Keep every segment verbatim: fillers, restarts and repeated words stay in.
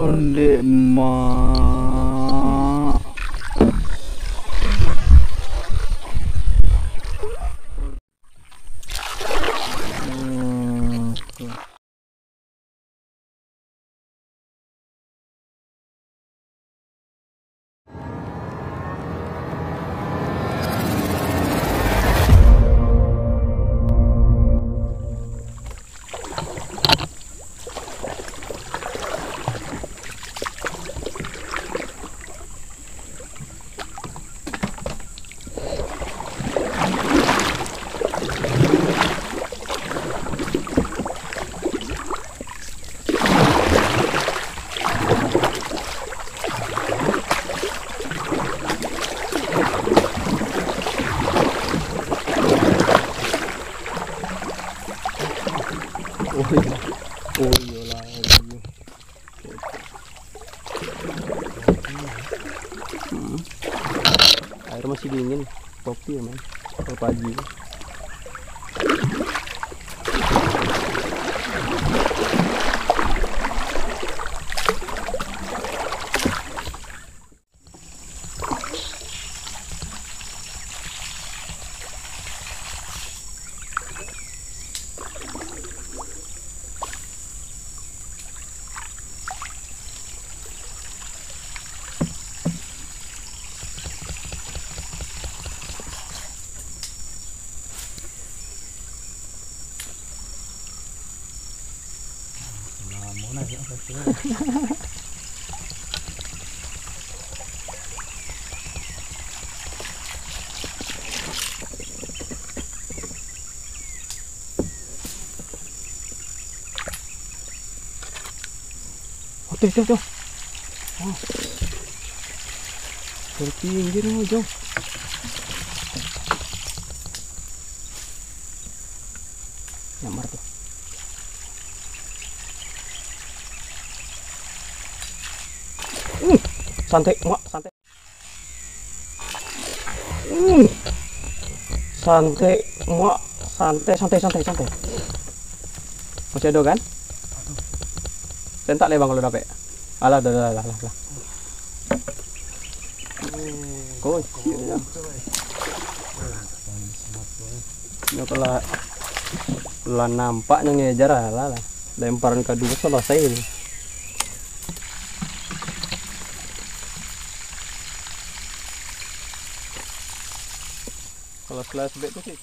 Onde ma masih dingin, kopi ya, mas. Kalau pagi. Tuh, tuh, tuh. Oh. Terpinggir mau jauh. Nyamar tuh. Hmm, santai, mak, santai. Hmm, santai, mak, santai, santai, santai, santai. Masih ada kan? Tentak le bang kalau dapat. Alah dah dah dah dah. Kau. Nak kalau lah nampaknya ngejar lah lah. Lemparan kedua selesai ini. Kalau selesai betul sih.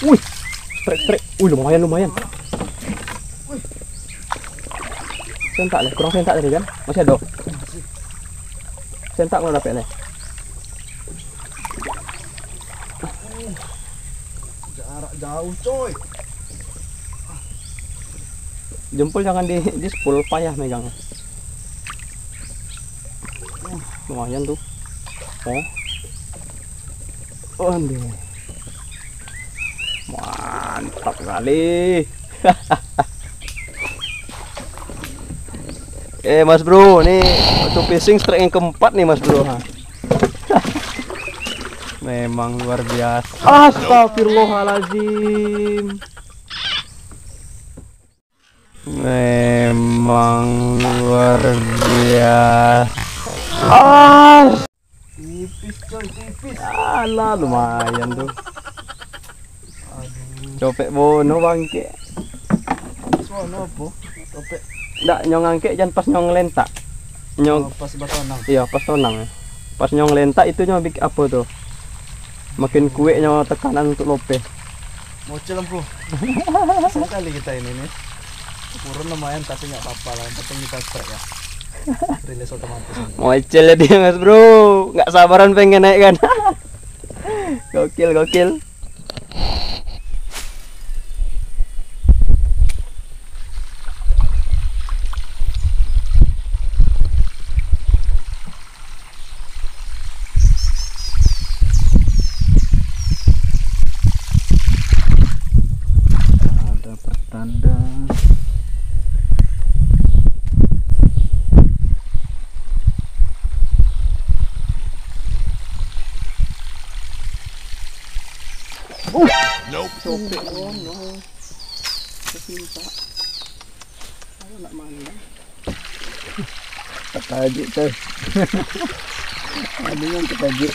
Wih, strek-strek. Wih, lumayan, lumayan. Wih. Sentak nih, kurang sentak tadi kan? Masih ada? Masih. Sentak mana dapet nih? Jarak jauh coy. Jempol jangan di, di sepul, payah megangnya. Lumayan tuh. Oh. Oh, aduh. Mantap sekali. Eh mas bro, ini untuk fishing strike yang keempat nih mas bro. Memang luar biasa. Astagfirullahaladzim. Memang luar biasa. Tipis coy, tipis. Alah lumayan tuh. Copek bono bangke. Sono apa? Copek. Ndak nyong angke jan pas nyong lentak. Nyong oh, pas batonang. Iya, pas tonang. Pas nyong lentak itu nyong big apa tuh? Makin kuek nyong tekanan untuk lope. Mocel empu. Sekali kita ini nih. Kurun lumayan tapi enggak apa-apa lah, yang penting kita strike ya. Rilis otomatis. Mocelnya dia mas bro, nggak sabaran pengen naik kan. Gokil gokil. Uh, nope. Copek oh no. Kesinta. Ayo nak mana? Tertajuk tuh. Ada yang tertajuk.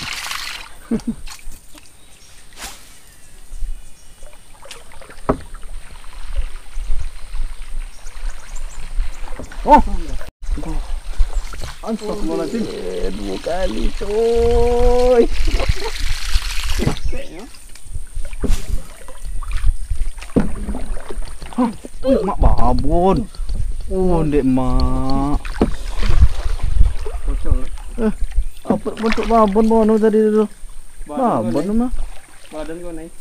Oh. Astagfirullahaladzim. Dua kali coy. Copek ya. Hah, oh, mak babon. Oh, ndek mak. Bocor. Eh, apa bentuk babon bono tadi itu? Babon mah. Badan gua naik.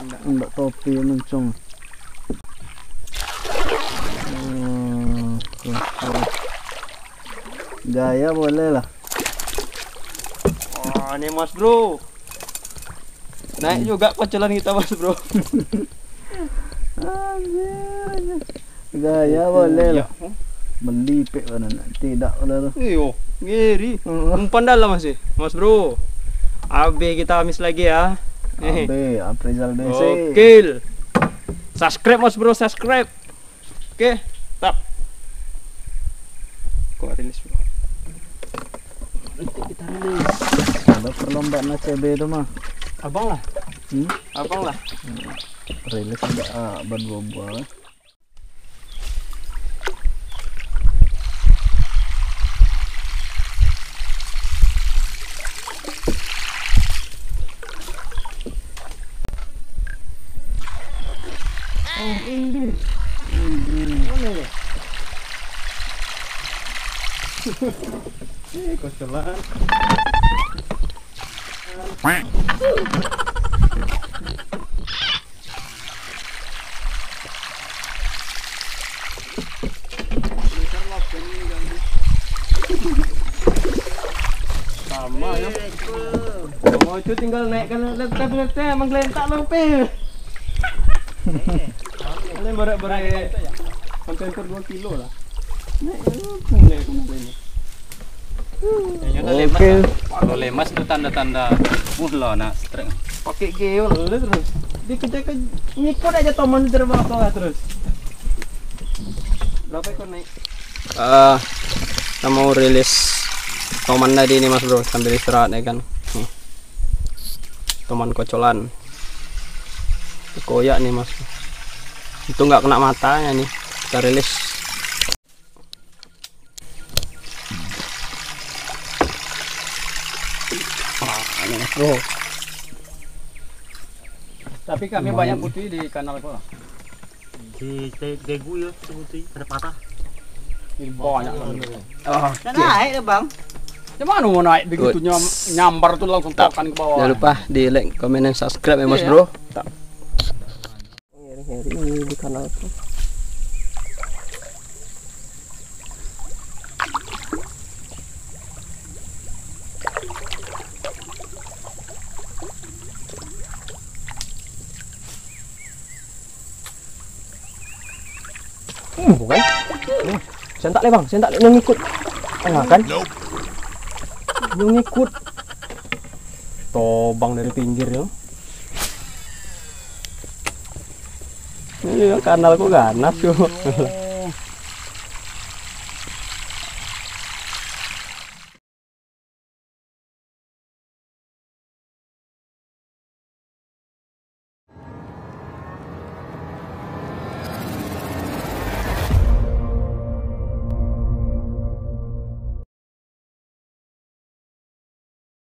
Enggak, enggak topi mencong. Hmm, gaya boleh lah. Oh, ini Mas Bro. Naik juga kocelan kita Mas Bro. Anjir, gaya boleh lah. Melipet mana tidak boleh lah. Iyo, ngeri. Umpan dalam masih, Mas Bro. A B kita amis lagi ya. A B, Afrizal B C. Oke. Subscribe Mas Bro, subscribe. Oke, tap. Kok rilis Bro? Kita rilis. Ada perlombaan C B itu mah. Abang lah. Hmm? Abang lah. Hmm. Rilis ada abad bomba. Oh, ini. Ini. Mana ya? Eh, kocelan. Sama ya. Mau itu tinggal naikkan letak-letak emang gelentak lo pil. Ini berat-berat kontainer dua kilo lah. Oke. Kalau lemas itu tanda-tanda uh lah nak streng. Pakai geo lalu terus. Dikejar-kejar ngikut aja teman terbang bawah terus. Berapa ikut naik? Ah, kita mau rilis toman tadi ini Mas Bro sambil istirahat ya kan. Nih. Toman kocolan. Koyak nih Mas. Itu nggak kena matanya nih. Kita rilis. Oh. Tapi kami Memang. banyak putih di kanal kok. Di Tegu ya putih ada patah. Banyak banget. Oh, okay. Naik deh Bang. Gimana mau naik begitu nyam, nyambar tuh langsung tokan ke bawah. Jangan lupa di like, komen, dan subscribe ya Mas yeah. Bro. Tap. Ngeri-ngeri di kanal tuh. Hmm, bukan. Hmm. Sentak le bang, sentak le yang ikut. Tengah kan? Yang ikut. Tobang dari pinggir ya. Ini kanalku ganas yo.